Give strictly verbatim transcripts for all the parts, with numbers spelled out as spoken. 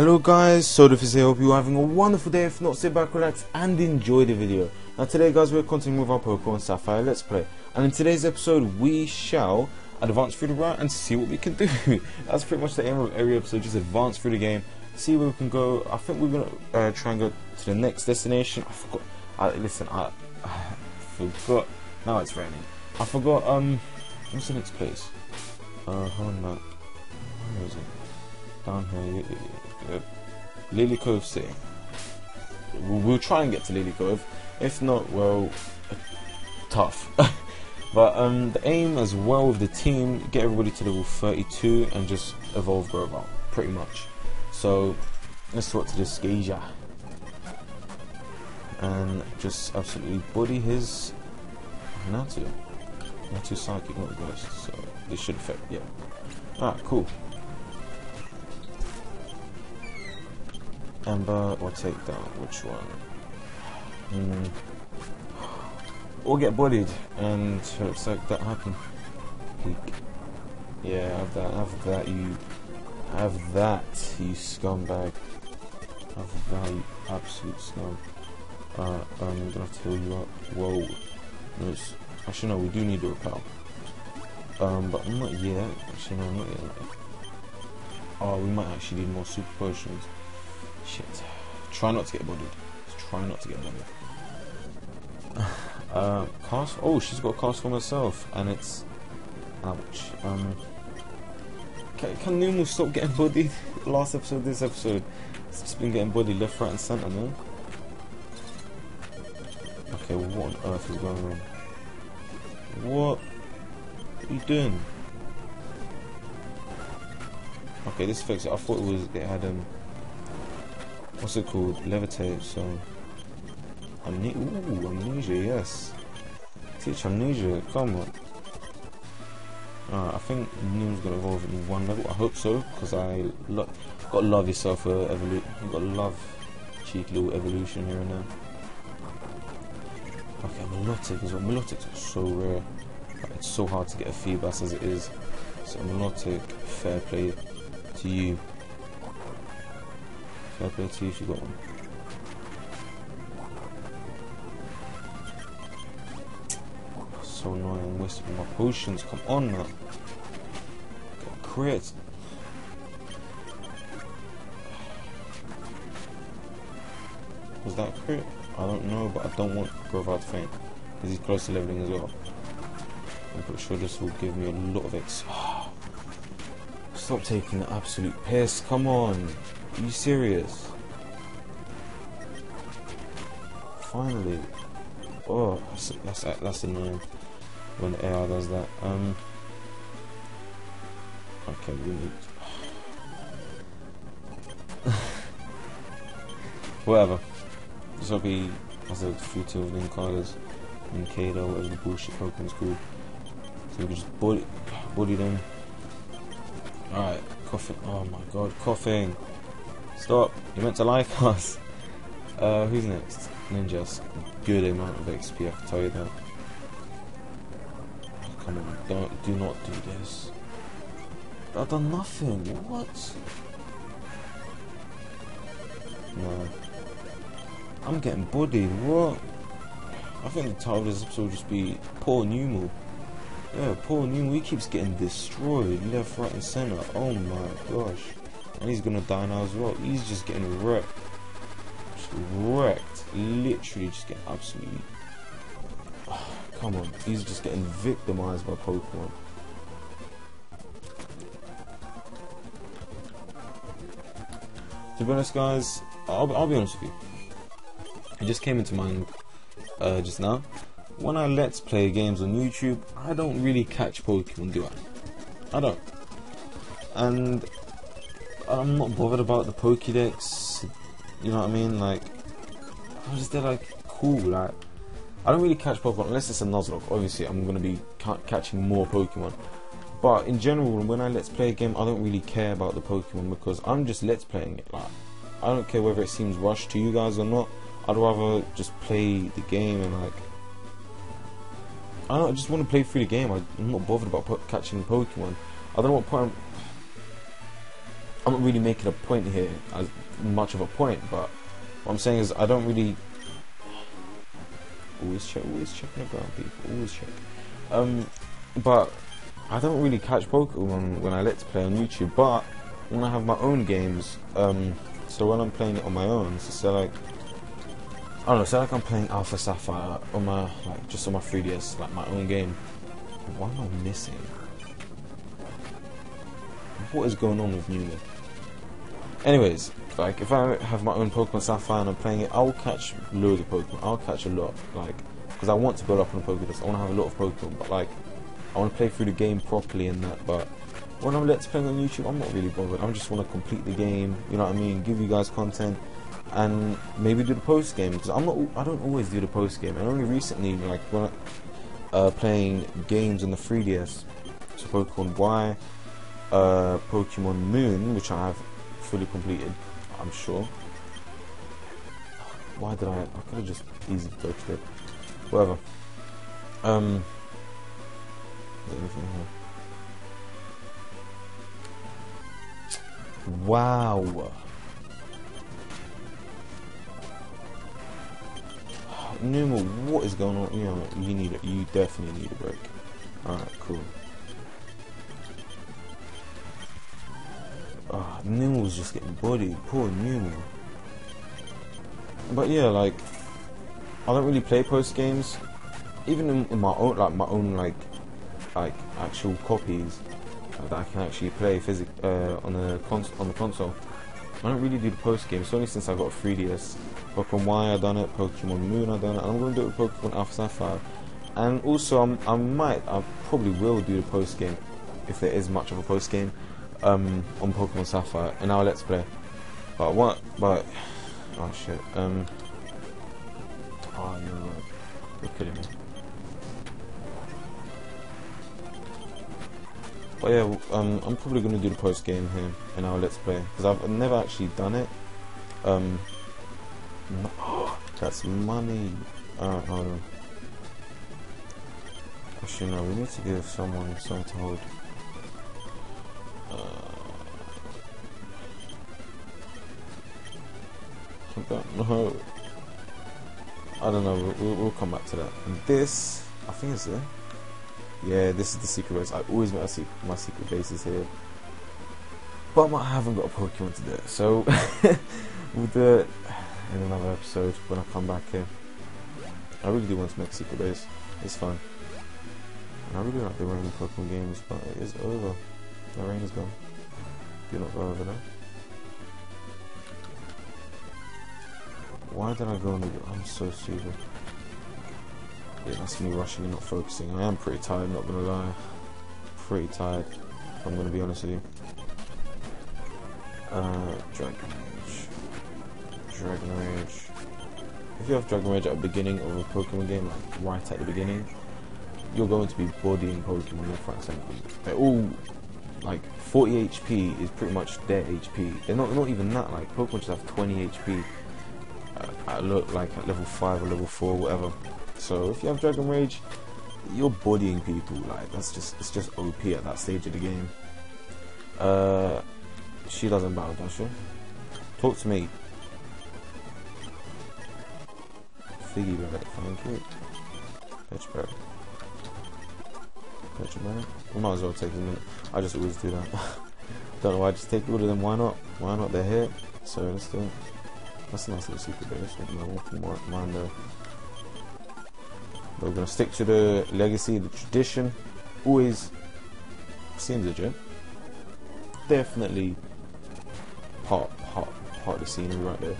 Hello guys, SodaFizze here. Hope you're having a wonderful day. If not, sit back, relax and enjoy the video. Now today guys, we're continuing with our Pokemon Sapphire Let's Play, and in today's episode we shall advance through the route and see what we can do. That's pretty much the aim of every episode, just advance through the game, see where we can go. I think we're going to uh, try and go to the next destination. I forgot, I, listen, I, I forgot, now it's raining. I forgot, um, what's the next place? Uh, hold on, no. Where is it? Down here, uh, Lilycove City. We'll, we'll try and get to Lilycove. If not, well, uh, tough. But um, the aim as well with the team, get everybody to level thirty-two and just evolve Grovyle, pretty much. So let's talk to this geisha and just absolutely body his Natsu. Natsu psychic, not ghost. So this should affect. Yeah. Ah, cool. Amber or take down, which one? Mm. Or get bodied, and it looks like that happened. Yeah, have that, have that, you. Have that, you scumbag. Have that, you absolute scum. Uh, I'm gonna have to heal you up. Whoa. No, it's, actually, no, we do need to repel. Um, but not yet. Actually, no, not yet. Oh, we might actually need more super potions. Shit. Try not to get bodied. Just try not to get bodied. uh, cast. Oh, she's got a cast form herself, and it's. Ouch. Um. Can, can Numel stop getting bodied? Last episode, this episode, it's just been getting bodied left, right, and centre, man. Okay, well, what on earth is going on? What? What are you doing? Okay, this fixed it. I thought it was. It had um. What's it called? Levitate, so... Amne Ooh, amnesia, yes. Teach amnesia, come on. Alright, I think Num's gonna evolve in one level. I hope so, because I lo gotta love yourself for uh, evolution. You gotta love cheeky little evolution here and there. Okay, Milotic as well. Milotics are so rare. Like, it's so hard to get a Feebas as it is. So Milotic, fair play to you. Fair play to you if you got one. So annoying, I'm wasting my potions, come on now. Got crit. Was that crit? I don't know, but I don't want Grovyle to faint. Because he's close to leveling as well. I'm pretty sure this will give me a lot of X. Stop taking the absolute piss, come on. Are you serious? Finally. Oh, that's that's, that's annoying when the A R does that. Um. Okay, we need. Whatever. This will be as a future of Nincada's, Nincada, whatever the bullshit Pokemon's called. So we can just body, body them. All right, Koffing. Oh my God, Koffing. Stop, you're meant to like us. Uh, who's next? Ninjas. Good amount of X P, I can tell you that. Oh, come on, don't, do not do this. I've done nothing, what? No. I'm getting bodied, what? I think the title of this episode will just be poor Numel. Yeah, poor Numel, he keeps getting destroyed left, right and centre, oh my gosh. And he's gonna die now as well. He's just getting wrecked. Just wrecked. Literally just getting absolutely... Oh, come on. He's just getting victimized by Pokemon. To be honest, guys, I'll, I'll be honest with you. It just came into mind uh, just now. When I let's play games on YouTube, I don't really catch Pokemon, do I? I don't. And... I'm not bothered about the Pokédex, you know what I mean, like, I'm just there like, cool, like, I don't really catch Pokemon, unless it's a Nuzlocke, obviously I'm going to be ca catching more Pokemon, but in general, when I let's play a game, I don't really care about the Pokemon, because I'm just let's playing it, like, I don't care whether it seems rushed to you guys or not, I'd rather just play the game and like, I, don't, I just want to play through the game. I'm not bothered about po catching Pokemon, I don't know what point I'm I'm not really making a point here, as much of a point, but what I'm saying is I don't really always check, always checking the ground, people, always check. Um, but I don't really catch Pokemon when I let's play on YouTube, but when I have my own games, um, so when I'm playing it on my own, so, so like, I don't know, so like I'm playing Alpha Sapphire on my, like, just on my three D S, like my own game. What am I missing? What is going on with Numel? Anyways, like, if I have my own Pokemon Sapphire and I'm playing it, I'll catch loads of Pokemon, I'll catch a lot, like, because I want to build up on a Pokedex, I want to have a lot of Pokemon, but like, I want to play through the game properly and that, but when I'm let's playing on YouTube, I'm not really bothered, I just want to complete the game, you know what I mean, give you guys content, and maybe do the post game, because I'm not, I don't always do the post game, and only recently, like, when I, uh, playing games on the three D S, so Pokemon Y, uh, Pokemon Moon, which I have fully completed, I'm sure. Why did I, I could have just easily touched it, whatever. Um, is there anything here? Wow. Numel, what is going on? You know, you need it. You definitely need a break. Alright, cool. Ah, oh, Numel's just getting bodied. Poor Numel. But yeah, like, I don't really play post games, even in, in my own, like my own, like, like actual copies uh, that I can actually play physic uh, on the cons on the console. I don't really do the post game. It's only since I got a three D S. Pokemon Y, I done it. Pokemon Moon, I done it. And I'm gonna do it with Pokemon Alpha Sapphire. And also, I'm, I might, I probably will do the post game if there is much of a post game um, on Pokemon Sapphire. And now let's play. But what? But oh shit. Um. Oh no! You're kidding me. But yeah, um, I'm probably gonna do the post game here in our let's play because I've never actually done it. Um, no, that's money. Uh, hold on. Actually, no, we need to give someone something to hold. Uh, I don't know. I don't know. We'll, we'll come back to that. And this, I think, is it. Yeah, this is the secret base. I always make my secret bases here, but I haven't got a Pokemon today, so we'll do it in another episode when I come back here. I really do want to make a secret base. It's fun. And I really like the rain in Pokemon games, but it is over. The rain is gone. Do not go over there. Why did I go on the? I'm so stupid. Yeah, that's me rushing and not focusing. I am pretty tired, not gonna lie. Pretty tired, if I'm gonna be honest with you. Uh, Dragon Rage. Dragon Rage. If you have Dragon Rage at the beginning of a Pokemon game, like right at the beginning, you're going to be bodying Pokemon left, right, center. They're all, like, forty H P is pretty much their H P. They're not, not even that, like, Pokemon just have twenty H P at, at, like, at level five or level four, whatever. So if you have Dragon Rage, you're bodying people. Like that's just it's just O P at that stage of the game. Uh, she doesn't battle, does she? Talk to me. Figgy rabbit, thank you. Petrobrick. Petrobrick. We might as well take a minute. I just always do that. Don't know why. I just take all of them. Why not? Why not? They're here. So let's do it. That's a nice little secret base. I don't know, mind though. We're going to stick to the legacy, the tradition, always seems legit. Definitely part, part, part of the scenery right there.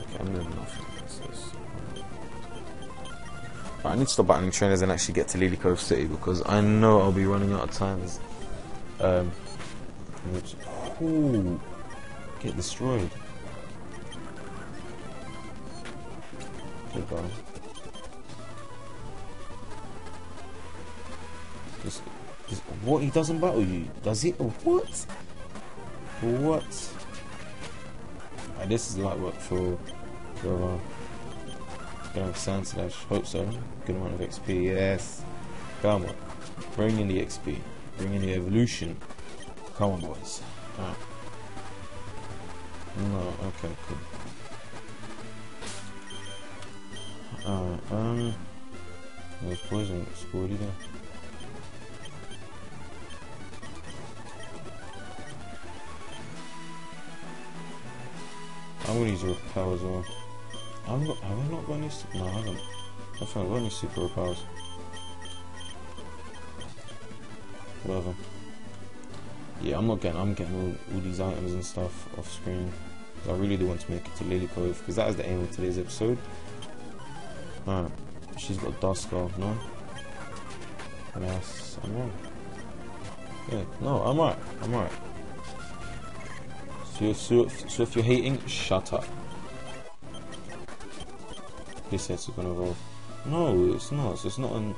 Okay, I'm moving off. Right, I need to stop battling trainers and actually get to Lilycove City because I know I'll be running out of time. Um, which, ooh, get destroyed. Goodbye. Just, just, what? He doesn't battle you, does he? What? What? Right, this is light work for Grovyle. Gonna have Sand Slash. Hope so. Good amount of X P. Yes. Come on. Bring in the X P. Bring in the evolution. Come on, boys. Oh. No, okay, cool. Alright, um... there's poison squirty there. I'm gonna use a repair as well. I've got, have I not got any... No, I haven't. I haven't got any super repairs. Whatever. Yeah, I'm not getting... I'm getting all, all these items and stuff off screen. I really do want to make it to Lilycove, because that is the aim of today's episode. Alright. She's got Dusk off, no? Yes, I'm wrong. Yeah, no, I'm right. I'm right. So, so, so if you're hating, shut up. This head's gonna roll. No, it's not. So it's not an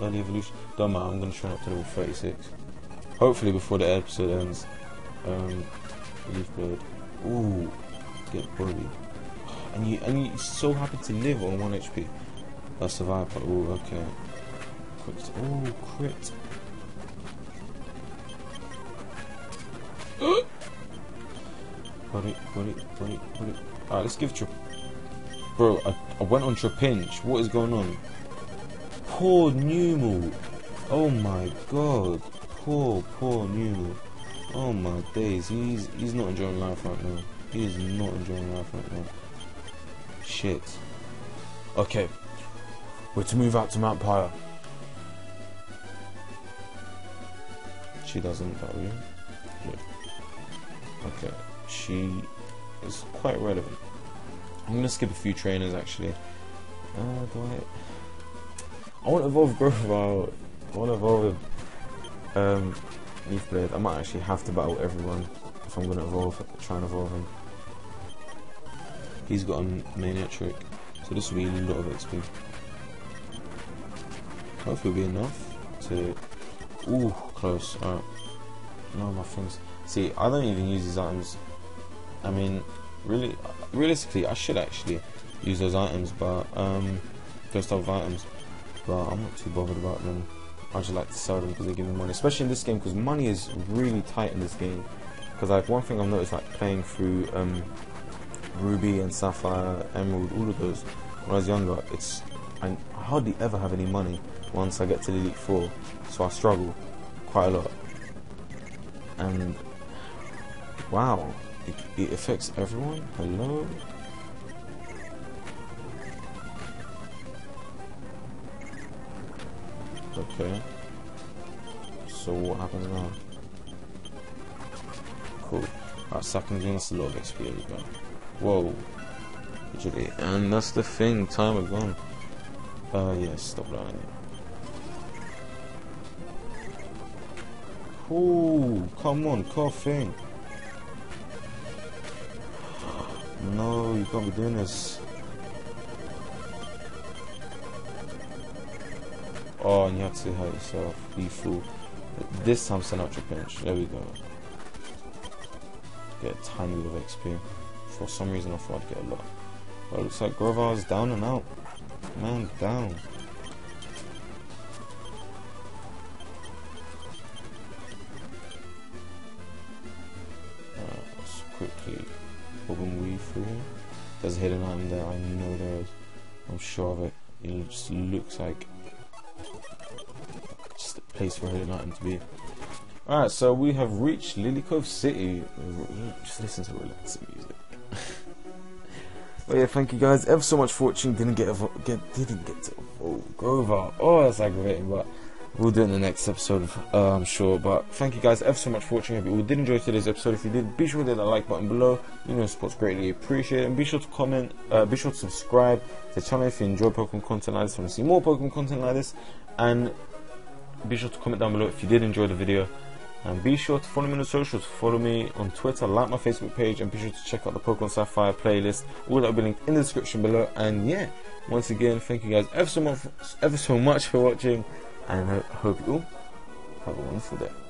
early evolution. Don't matter, I'm gonna try up to level thirty-six. Hopefully before the episode ends. Um, Leaf Blade. Ooh, get bullied. And you and you so happy to live on one H P. That's a viper. Ooh, okay. Crit. Ooh, crit. Got it, got it, got it, got it. Alright, let's give Trap... Bro, I, I went on Trapinch. What is going on? Poor Numel. Oh my god. Poor, poor Numel. Oh my days. He's he's not enjoying life right now. He is not enjoying life right now. Shit. Okay. We're to move out to Mount Pyre. She doesn't value. Yeah. Okay. She is quite relevant. I'm gonna skip a few trainers actually. Uh, do I? I want to evolve Grovyle. I want to evolve um, Leaf Blade. I might actually have to battle everyone if I'm gonna evolve. Try and evolve him. He's got a maniac trick, so this will be a lot of X P. Hopefully, it'll be enough to. Ooh, close. Alright. No, my things. See, I don't even use these items. I mean, really, realistically, I should actually use those items, but um, those type of items. But I'm not too bothered about them. I just like to sell them because they give me money, especially in this game, because money is really tight in this game. Because like one thing I've noticed, like playing through um, Ruby and Sapphire, Emerald, all of those. When I was younger, it's I hardly ever have any money once I get to the Elite Four, so I struggle quite a lot. And wow. It, it affects everyone. Hello. Okay. So what happens now? Cool. Alright, second game, that's a lot of X P as well. Whoa. And that's the thing. Time is gone. Uh, yeah. Stop lying. Ooh, come on, Koffing. No, you can't be doing this. Oh, and you have to hurt yourself, you fool. This time, send out your pinch. There we go. Get a tiny bit of X P. For some reason, I thought I'd get a lot. But it looks like Grovyle's down and out. Man, down. Alright, let's quickly. Weave through here. There's a hidden item there, I know there is. I'm sure of it. It just looks like just a place for a hidden item to be. Alright, so we have reached Lilycove City. Just listen to relaxing music. But yeah, thank you guys ever so much for watching. Didn't get, get didn't get to oh, Grovyle. Oh, that's aggravating, but we'll do it in the next episode, uh, I'm sure. But thank you guys ever so much for watching. I hope you all did enjoy today's episode. If you did, be sure to hit that like button below. You know, support's greatly appreciated. And be sure to comment, uh, be sure to subscribe to the channel if you enjoy Pokemon content like this, want to see more Pokemon content like this. And be sure to comment down below if you did enjoy the video. And be sure to follow me on the socials. Follow me on Twitter, like my Facebook page, and be sure to check out the Pokemon Sapphire playlist. All that will be linked in the description below. And yeah, once again, thank you guys ever so much, ever so much for watching. And I hope you all have a wonderful day.